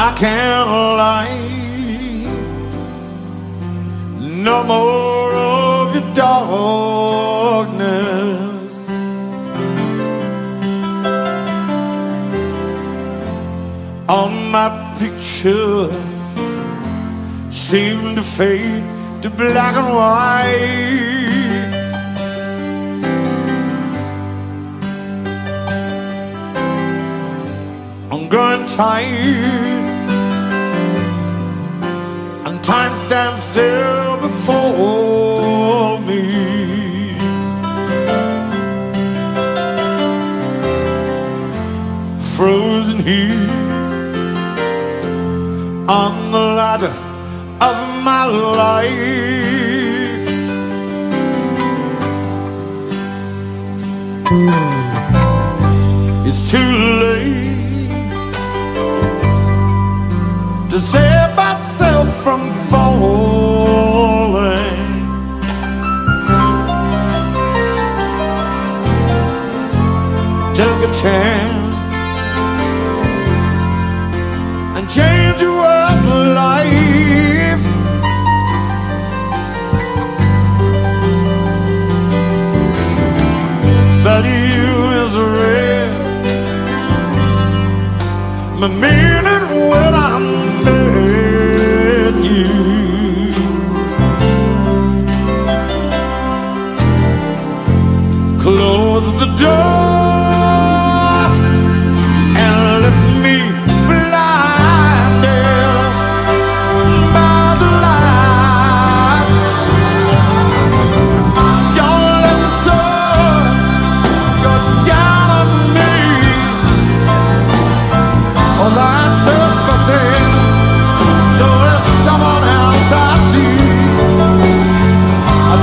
I can't lie, no more of your darkness. All my pictures seem to fade to black and white. I'm growing tired, and time stands still before me. Frozen here on the ladder of my life. It's too late to save myself from falling. Took a chance and changed your world life. But you is real, my meaning when I met you. Close the door and left me blinded by the light. Your little soul got down on me. All I searched for